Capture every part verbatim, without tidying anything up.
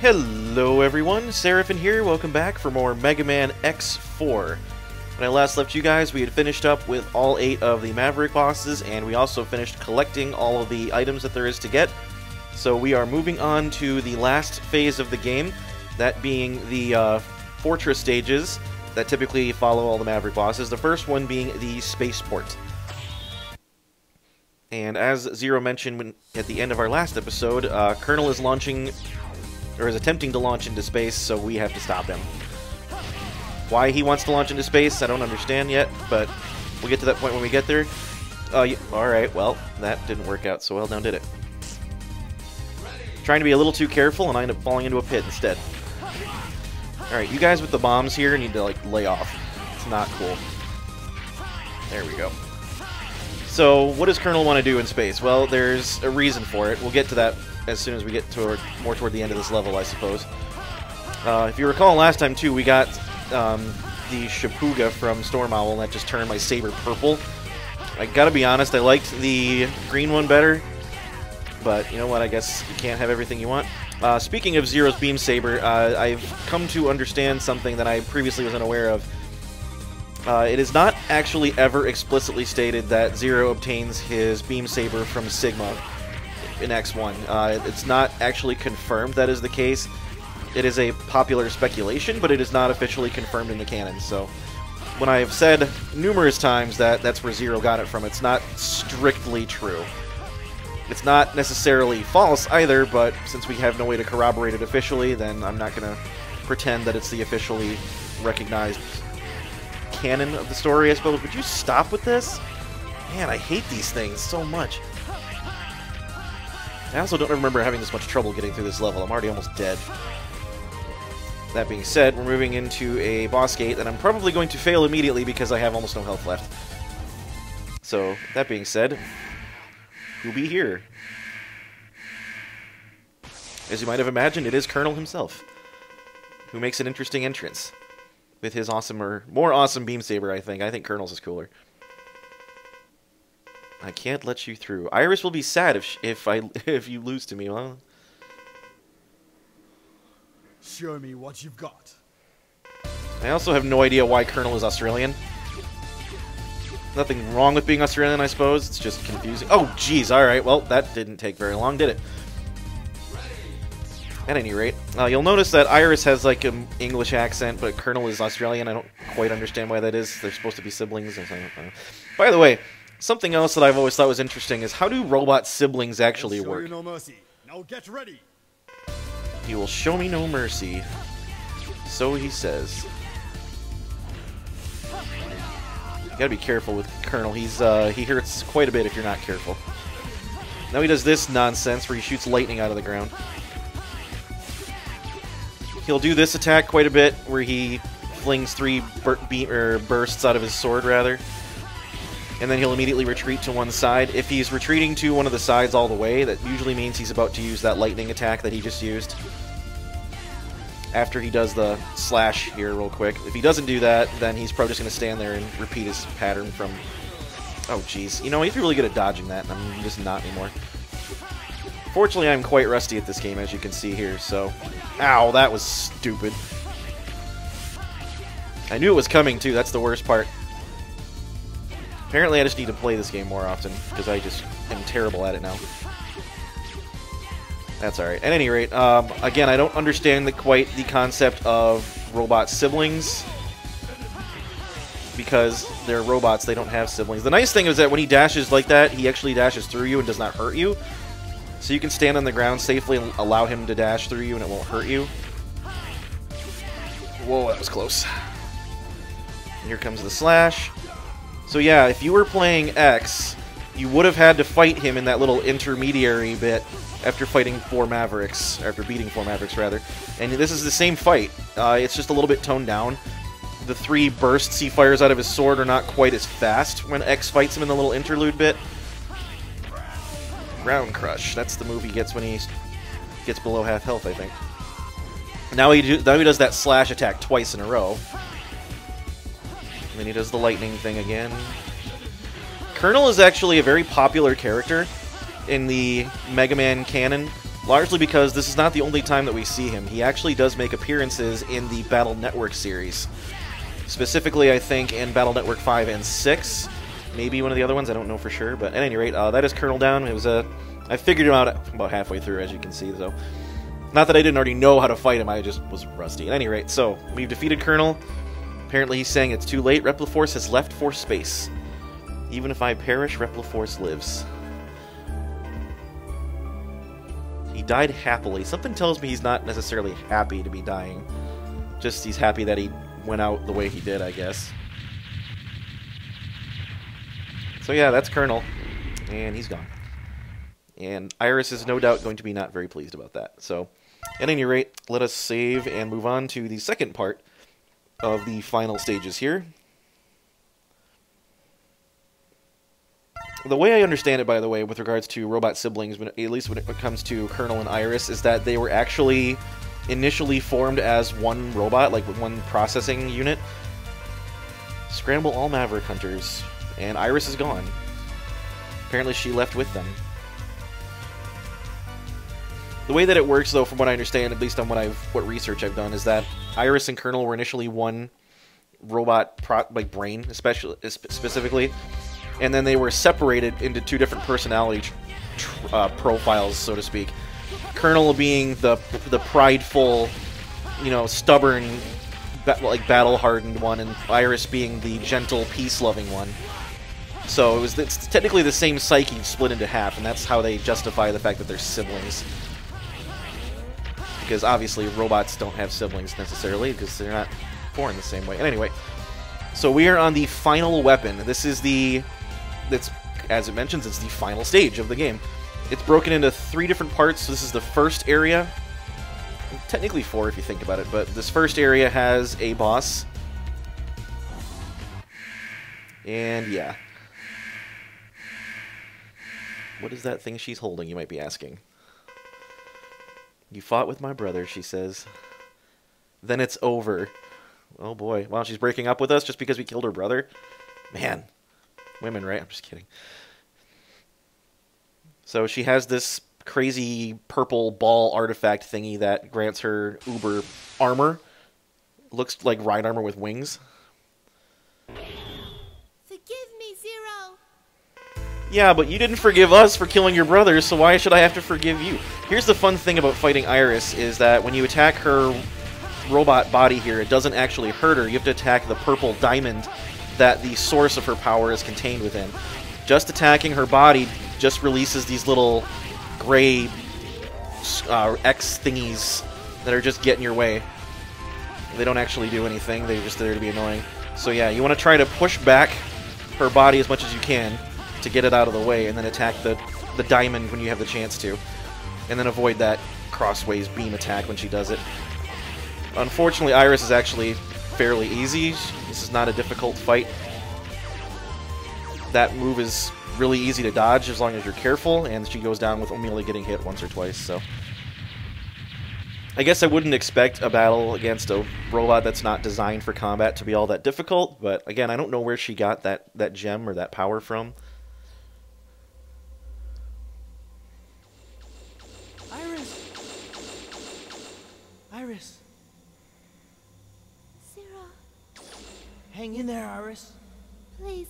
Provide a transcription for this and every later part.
Hello everyone, Seraphin here, welcome back for more Mega Man X four. When I last left you guys, we had finished up with all eight of the Maverick bosses, and we also finished collecting all of the items that there is to get. So we are moving on to the last phase of the game, that being the uh, fortress stages that typically follow all the Maverick bosses, the first one being the spaceport. And as Zero mentioned when, at the end of our last episode, uh, Colonel is launching... or is attempting to launch into space, so we have to stop him. Why he wants to launch into space, I don't understand yet, but we'll get to that point when we get there. Uh, yeah, alright, well, that didn't work out so well, now did it? Trying to be a little too careful, and I end up falling into a pit instead. Alright, you guys with the bombs here need to, like, lay off. It's not cool. There we go. So, what does Colonel want to do in space? Well, there's a reason for it. We'll get to that as soon as we get toward, more toward the end of this level, I suppose. Uh, if you recall last time, too, we got um, the Shapuga from Storm Owl, and that just turned my saber purple. I gotta be honest, I liked the green one better, but you know what, I guess you can't have everything you want. Uh, speaking of Zero's Beam Saber, uh, I've come to understand something that I previously was unaware of. Uh, it is not actually ever explicitly stated that Zero obtains his Beam Saber from Sigma in X one. Uh, it's not actually confirmed that is the case. It is a popular speculation, but it is not officially confirmed in the canon. So when I have said numerous times that that's where Zero got it from, it's not strictly true. It's not necessarily false either, but since we have no way to corroborate it officially, then I'm not going to pretend that it's the officially recognized canon of the story, I suppose. Would you stop with this? Man, I hate these things so much. I also don't remember having this much trouble getting through this level. I'm already almost dead. That being said, we're moving into a boss gate, and I'm probably going to fail immediately because I have almost no health left. So, that being said, who'll be here? As you might have imagined, it is Colonel himself, who makes an interesting entrance. With his awesomer, more awesome Beam Saber, I think. I think Colonel's is cooler. I can't let you through. Iris will be sad if sh if I if you lose to me. Well, show me what you've got. I also have no idea why Colonel is Australian. Nothing wrong with being Australian, I suppose. It's just confusing. Oh, jeez. All right. Well, that didn't take very long, did it? At any rate, uh, you'll notice that Iris has like an English accent, but Colonel is Australian. I don't quite understand why that is. They're supposed to be siblings. Or something. By the way. Something else that I've always thought was interesting is how do robot siblings actually work? Show you no mercy. Now get ready. He will show me no mercy. So he says. You gotta be careful with Colonel. He's uh, he hurts quite a bit if you're not careful. Now he does this nonsense where he shoots lightning out of the ground. He'll do this attack quite a bit where he flings three bur beam er, bursts out of his sword, rather. And then he'll immediately retreat to one side. If he's retreating to one of the sides all the way, that usually means he's about to use that lightning attack that he just used. After he does the slash here real quick. If he doesn't do that, then he's probably just going to stand there and repeat his pattern from... Oh, jeez. You know, he's really good at dodging that, and I'm just not anymore. Fortunately, I'm quite rusty at this game, as you can see here, so... Ow, that was stupid. I knew it was coming, too. That's the worst part. Apparently I just need to play this game more often, because I just am terrible at it now. That's alright. At any rate, um, again, I don't understand the, quite the concept of robot siblings, because they're robots, they don't have siblings. The nice thing is that when he dashes like that, he actually dashes through you and does not hurt you. So you can stand on the ground safely and allow him to dash through you and it won't hurt you. Whoa, that was close. And here comes the slash. So yeah, if you were playing X, you would have had to fight him in that little intermediary bit after fighting four Mavericks, after beating four Mavericks, rather. And this is the same fight. Uh, it's just a little bit toned down. The three bursts he fires out of his sword are not quite as fast when X fights him in the little interlude bit. Ground Crush. That's the move he gets when he gets below half health, I think. Now he, do now he does that slash attack twice in a row. And he does the lightning thing again. Colonel is actually a very popular character in the Mega Man canon. largely because this is not the only time that we see him. He actually does make appearances in the Battle Network series. Specifically, I think, in Battle Network five and six. Maybe one of the other ones, I don't know for sure. But at any rate, uh, that is Colonel down. It was a, I figured him out about halfway through, as you can see, though. Not that I didn't already know how to fight him, I just was rusty. At any rate, so, we've defeated Colonel. Apparently he's saying it's too late. Repliforce has left for space. Even if I perish, Repliforce lives. He died happily. Something tells me he's not necessarily happy to be dying. Just he's happy that he went out the way he did, I guess. So yeah, that's Colonel. And he's gone. And Iris is no doubt going to be not very pleased about that. So, at any rate, let us save and move on to the second part of the final stages here. The way I understand it, by the way, with regards to robot siblings, at least when it comes to Colonel and Iris, is that they were actually initially formed as one robot, like one processing unit. Scramble all Maverick hunters. And Iris is gone. Apparently she left with them. The way that it works, though, from what I understand, at least on what I've what research I've done, is that Iris and Colonel were initially one robot, pro like brain, especially specifically, and then they were separated into two different personality tr tr uh, profiles, so to speak. Colonel being the the prideful, you know, stubborn, ba like battle-hardened one, and Iris being the gentle, peace-loving one. So it was it's technically the same psyche split into half, and that's how they justify the fact that they're siblings. Because obviously robots don't have siblings necessarily, because they're not born the same way. And anyway, so we are on the final weapon. This is the, it's, as it mentions, it's the final stage of the game. It's broken into three different parts. So this is the first area. Technically four if you think about it, but this first area has a boss. And yeah. What is that thing she's holding, you might be asking? You fought with my brother, she says. Then it's over. Oh boy. Wow, she's breaking up with us just because we killed her brother? Man. Women, right? I'm just kidding. So she has this crazy purple ball artifact thingy that grants her uber armor. Looks like ride armor with wings. Forgive me, Zero. Yeah, but you didn't forgive us for killing your brother, so why should I have to forgive you? Here's the fun thing about fighting Iris, is that when you attack her robot body here, it doesn't actually hurt her. You have to attack the purple diamond that the source of her power is contained within. Just attacking her body just releases these little gray uh, X thingies that are just getting your way. They don't actually do anything, they're just there to be annoying. So yeah, you want to try to push back her body as much as you can to get it out of the way, and then attack the, the diamond when you have the chance to. And then avoid that crossways beam attack when she does it. Unfortunately, Iris is actually fairly easy. This is not a difficult fight. That move is really easy to dodge as long as you're careful, and she goes down with only getting hit once or twice, so. I guess I wouldn't expect a battle against a robot that's not designed for combat to be all that difficult, but again, I don't know where she got that, that gem or that power from. Iris. Zero. Hang in there, Iris. Please,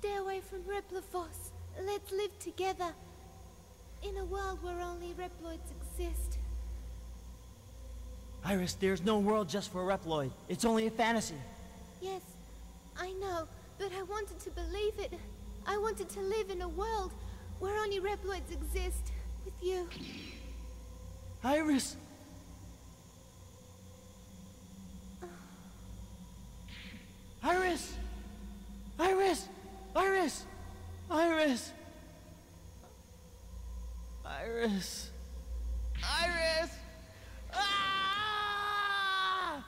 stay away from Repliforce. Let's live together. In a world where only Reploids exist. Iris, there's no world just for a Reploid. It's only a fantasy. Yes, I know, but I wanted to believe it. I wanted to live in a world where only Reploids exist. With you. Iris! Iris! Iris! Iris! Iris! Iris! Iris! Ah!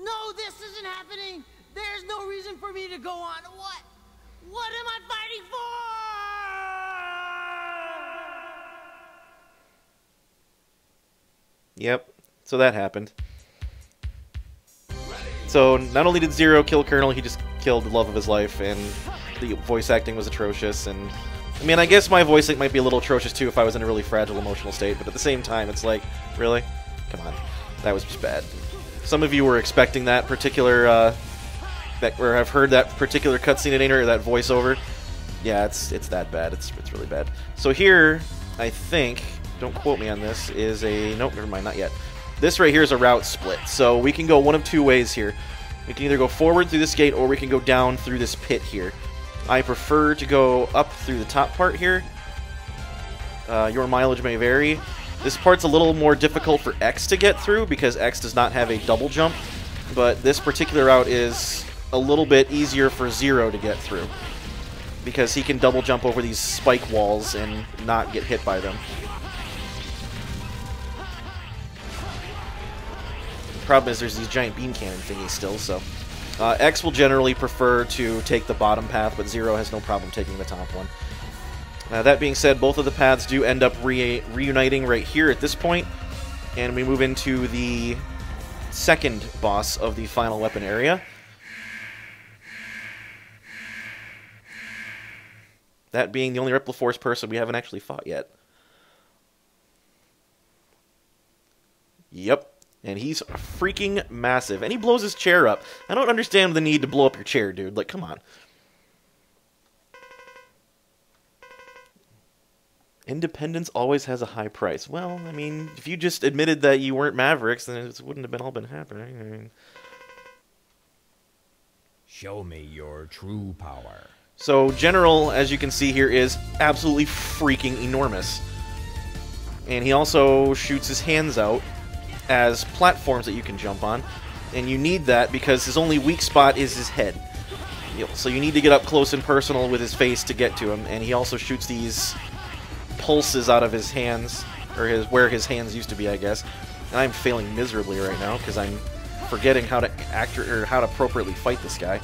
No, this isn't happening! There's no reason for me to go on. What? What am I fighting for? Yep, so that happened. So, not only did Zero kill Colonel, he just killed the love of his life, and the voice acting was atrocious, and I mean, I guess my voice like, might be a little atrocious too if I was in a really fragile emotional state, but at the same time, it's like, really? Come on. That was just bad. Some of you were expecting that particular, uh, that, or have heard that particular cutscene in or that voiceover. Yeah, it's it's that bad. It's, it's really bad. So here, I think, don't quote me on this, is a, nope, never mind, not yet. This right here is a route split, so we can go one of two ways here. We can either go forward through this gate, or we can go down through this pit here. I prefer to go up through the top part here. Uh, your mileage may vary. This part's a little more difficult for X to get through, because X does not have a double jump, but this particular route is a little bit easier for Zero to get through, because he can double jump over these spike walls and not get hit by them. The problem is there's these giant beam cannon thingies still, so... Uh, X will generally prefer to take the bottom path, but Zero has no problem taking the top one. Uh, that being said, both of the paths do end up re reuniting right here at this point, and we move into the second boss of the final weapon area. That being the only Repliforce person we haven't actually fought yet. Yep. And he's freaking massive. And he blows his chair up. I don't understand the need to blow up your chair, dude. Like, come on. Independence always has a high price. Well, I mean, if you just admitted that you weren't Mavericks, then it wouldn't have been all been happening. I mean... Show me your true power. So, General, as you can see here, is absolutely freaking enormous. And he also shoots his hands out as platforms that you can jump on, and you need that because his only weak spot is his head. So you need to get up close and personal with his face to get to him, and he also shoots these pulses out of his hands, or his where his hands used to be, I guess. And I'm failing miserably right now because I'm forgetting how to act or how to appropriately fight this guy.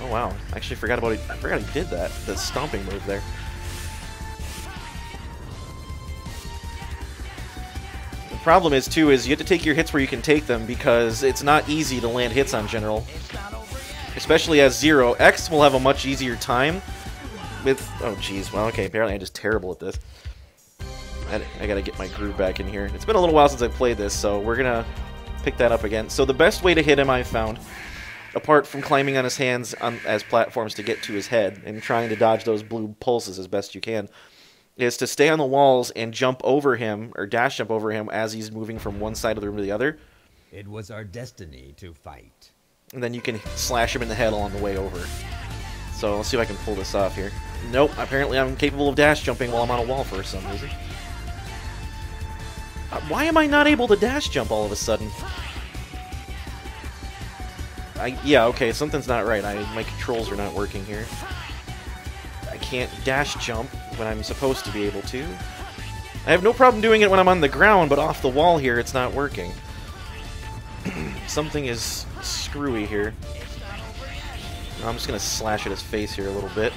Oh wow! I actually forgot about it. I forgot he did that. That stomping move there. Problem is too is you have to take your hits where you can take them, because it's not easy to land hits on General, especially as Zero. X will have a much easier time with, oh geez, well okay, apparently I'm just terrible at this. I, I gotta get my groove back in here. It's been a little while since I've played this, so we're gonna pick that up again. So the best way to hit him, I've found, apart from climbing on his hands on, as platforms to get to his head and trying to dodge those blue pulses as best you can, is to stay on the walls and jump over him, or dash jump over him, as he's moving from one side of the room to the other. It was our destiny to fight. And then you can slash him in the head along the way over. So let's see if I can pull this off here. Nope, apparently I'm capable of dash jumping while I'm on a wall for some reason. Uh, why am I not able to dash jump all of a sudden? I, yeah, okay, something's not right. I, my controls are not working here. I can't dash jump when I'm supposed to be able to. I have no problem doing it when I'm on the ground, but off the wall here, it's not working. Something is screwy here. I'm just gonna slash at his face here a little bit.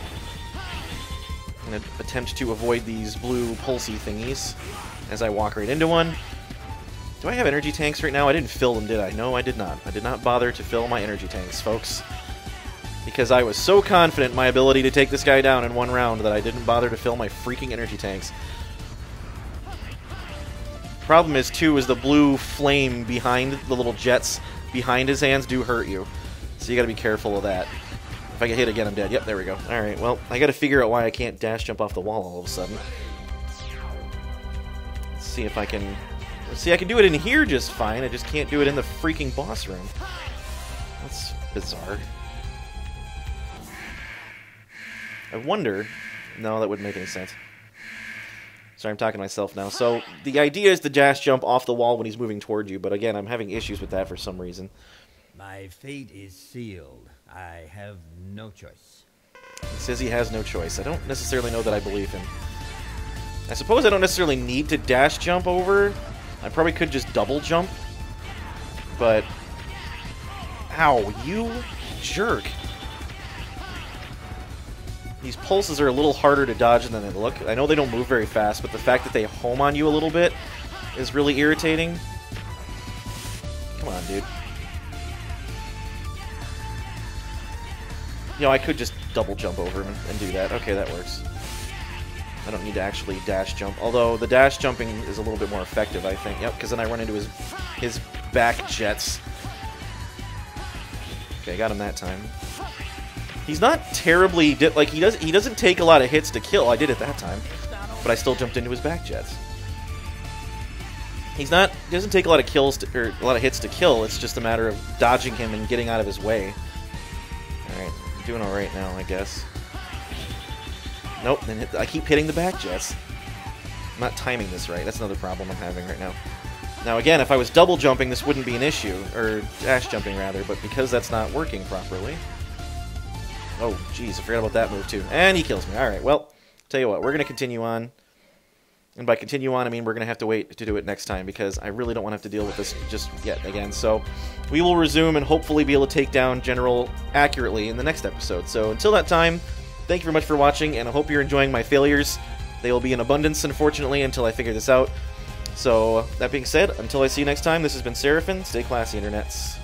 I'm gonna attempt to avoid these blue pulsey thingies as I walk right into one. Do I have energy tanks right now? I didn't fill them, did I? No, I did not. I did not bother to fill my energy tanks, folks. Because I was so confident in my ability to take this guy down in one round that I didn't bother to fill my freaking energy tanks. Problem is, too, is the blue flame behind the little jets behind his hands do hurt you. So you gotta be careful of that. If I get hit again, I'm dead. Yep, there we go. Alright, well, I gotta figure out why I can't dash jump off the wall all of a sudden. Let's see if I can... See, I can do it in here just fine. I just can't do it in the freaking boss room. That's bizarre. I wonder... No, that wouldn't make any sense. Sorry, I'm talking to myself now. So, the idea is to dash jump off the wall when he's moving toward you, but again, I'm having issues with that for some reason. My fate is sealed. I have no choice. He says he has no choice. I don't necessarily know that I believe him. I suppose I don't necessarily need to dash jump over. I probably could just double jump. But... Ow, you jerk. These pulses are a little harder to dodge than they look. I know they don't move very fast, but the fact that they home on you a little bit is really irritating. Come on, dude. You know, I could just double jump over him and do that. Okay, that works. I don't need to actually dash jump, although the dash jumping is a little bit more effective, I think. Yep, because then I run into his his back jets. Okay, I got him that time. He's not terribly di like he does. He doesn't take a lot of hits to kill. I did it that time, but I still jumped into his back jets. He's not he doesn't take a lot of kills to, or a lot of hits to kill. It's just a matter of dodging him and getting out of his way. All right, doing all right now, I guess. Nope, then hit the, I keep hitting the back jets. I'm not timing this right. That's another problem I'm having right now. Now again, if I was double jumping, this wouldn't be an issue, or dash jumping rather, but because that's not working properly. Oh, jeez, I forgot about that move too. And he kills me. All right, well, tell you what, we're gonna continue on, and by continue on, I mean we're gonna have to wait to do it next time because I really don't want to have to deal with this just yet again. So we will resume and hopefully be able to take down General accurately in the next episode. So until that time. Thank you very much for watching, and I hope you're enjoying my failures. They will be in abundance, unfortunately, until I figure this out. So, that being said, until I see you next time, this has been Seraphin. Stay classy, internets.